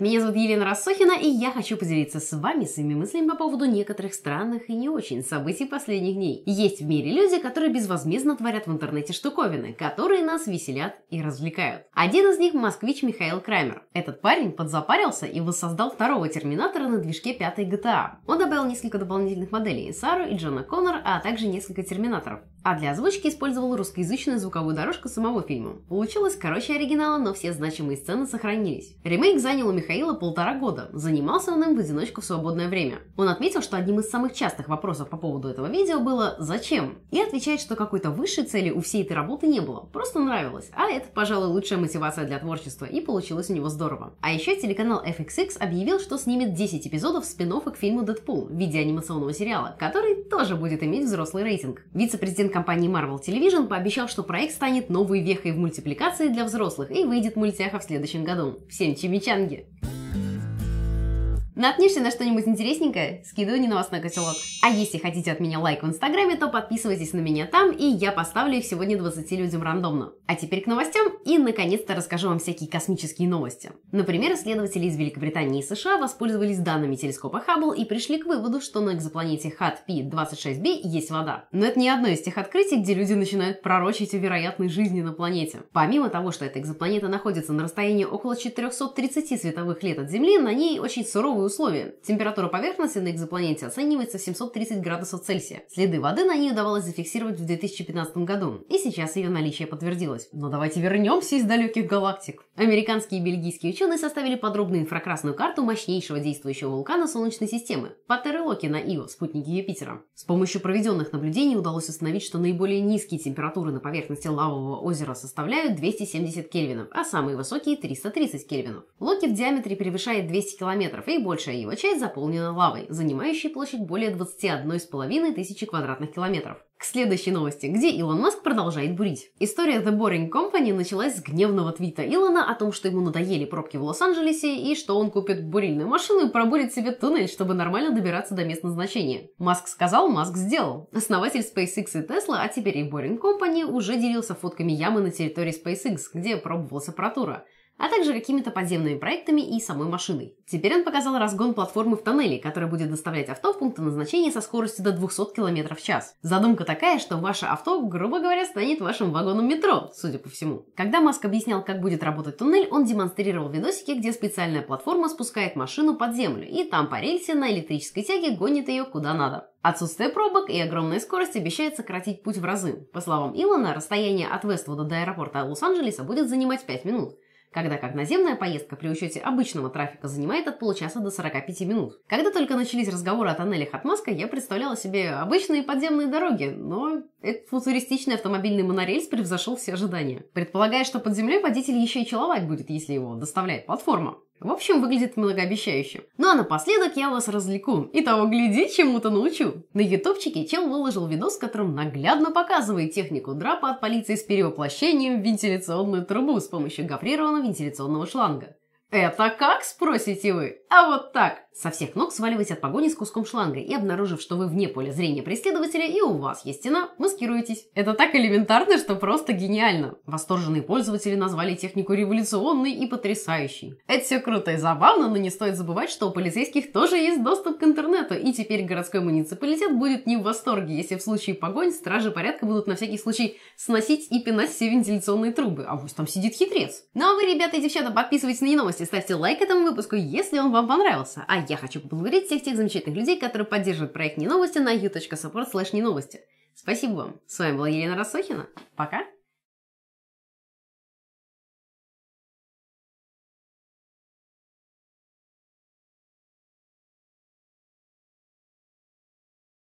Привет, меня зовут Елена Рассохина, и я хочу поделиться с вами своими мыслями по поводу некоторых странных и не очень событий последних дней. Есть в мире люди, которые безвозмездно творят в интернете штуковины, которые нас веселят и развлекают. Один из них – москвич Михаил Краймер. Этот парень подзапарился и воссоздал второго Терминатора на движке 5-й GTA. Он добавил несколько дополнительных моделей – Сару и Джона Коннор, а также несколько Терминаторов. А для озвучки использовал русскоязычную звуковую дорожку самого фильма. Получилось короче оригинала, но все значимые сцены сохранились. Ремейк занял у Михаила 1,5 года. Занимался он им в одиночку в свободное время. Он отметил, что одним из самых частых вопросов по поводу этого видео было «Зачем?». И отвечает, что какой-то высшей цели у всей этой работы не было, просто нравилось. А это, пожалуй, лучшая мотивация для творчества, и получилось у него здорово. А еще телеканал FXX объявил, что снимет 10 эпизодов спин-оффа к фильму «Дэдпул» в виде анимационного сериала, который тоже будет иметь взрослый рейтинг. Вице-президент компании Marvel Television пообещал, что проект станет новой вехой в мультипликации для взрослых и выйдет мультяха в следующем году. Всем чимичанги! Наткнешься на что-нибудь интересненькое? Скидывай неновостной котелок. А если хотите от меня лайк в инстаграме, то подписывайтесь на меня там, и я поставлю их сегодня 20 людям рандомно. А теперь к новостям, и наконец-то расскажу вам всякие космические новости. Например, исследователи из Великобритании и США воспользовались данными телескопа Хаббл и пришли к выводу, что на экзопланете HAT-P-26b есть вода. Но это не одно из тех открытий, где люди начинают пророчить о вероятной жизни на планете. Помимо того, что эта экзопланета находится на расстоянии около 430 световых лет от Земли, на ней очень суровые условия. Температура поверхности на экзопланете оценивается в 730 градусов Цельсия. Следы воды на ней удавалось зафиксировать в 2015 году, и сейчас ее наличие подтвердилось. Но давайте вернемся из далеких галактик. Американские и бельгийские ученые составили подробную инфракрасную карту мощнейшего действующего вулкана Солнечной системы – Паттеры Локи на Ио, спутнике Юпитера. С помощью проведенных наблюдений удалось установить, что наиболее низкие температуры на поверхности лавового озера составляют 270 кельвинов, а самые высокие – 330 кельвинов. Локи в диаметре превышает 200 километров, и большая его часть заполнена лавой, занимающей площадь более 21,5 тысячи квадратных километров. К следующей новости, где Илон Маск продолжает бурить. История The Boring Company началась с гневного твита Илона о том, что ему надоели пробки в Лос-Анджелесе и что он купит бурильную машину и пробурит себе туннель, чтобы нормально добираться до мест назначения. Маск сказал, Маск сделал. Основатель SpaceX и Tesla, а теперь и Boring Company, уже делился фотками ямы на территории SpaceX, где пробовалась аппаратура, а также какими-то подземными проектами и самой машиной. Теперь он показал разгон платформы в тоннеле, которая будет доставлять авто в пункты назначения со скоростью до 200 км в час. Задумка такая, что ваше авто, грубо говоря, станет вашим вагоном метро, судя по всему. Когда Маск объяснял, как будет работать туннель, он демонстрировал видосики, где специальная платформа спускает машину под землю, и там по рельсе на электрической тяге гонит ее куда надо. Отсутствие пробок и огромная скорость обещает сократить путь в разы. По словам Илона, расстояние от Вествуда до аэропорта Лос-Анджелеса будет занимать 5 минут. Когда как наземная поездка при учете обычного трафика занимает от получаса до 45 минут. Когда только начались разговоры о тоннелях от Маска, я представляла себе обычные подземные дороги, но этот футуристичный автомобильный монорельс превзошел все ожидания. Предполагая, что под землей водитель еще и человек будет, если его доставляет платформа. В общем, выглядит многообещающе. Ну а напоследок я вас развлеку. И того гляди, чему-то научу. На ютубчике чел выложил видос, в котором наглядно показывает технику драпа от полиции с перевоплощением в вентиляционную трубу с помощью гофрированного вентиляционного шланга. «Это как?» – спросите вы. А вот так. Со всех ног сваливайте от погони с куском шланга и, обнаружив, что вы вне поля зрения преследователя и у вас есть стена, маскируйтесь. Это так элементарно, что просто гениально. Восторженные пользователи назвали технику революционной и потрясающей. Это все круто и забавно, но не стоит забывать, что у полицейских тоже есть доступ к интернету, и теперь городской муниципалитет будет не в восторге, если в случае погонь стражи порядка будут на всякий случай сносить и пинать все вентиляционные трубы. А вот там сидит хитрец. Ну а вы, ребята и девчата, подписывайтесь на Неновости. Ставьте лайк этому выпуску, если он вам понравился. А я хочу поблагодарить всех тех замечательных людей, которые поддерживают проект Неновости на u.support/неновости. Спасибо вам. С вами была Елена Рассохина. Пока.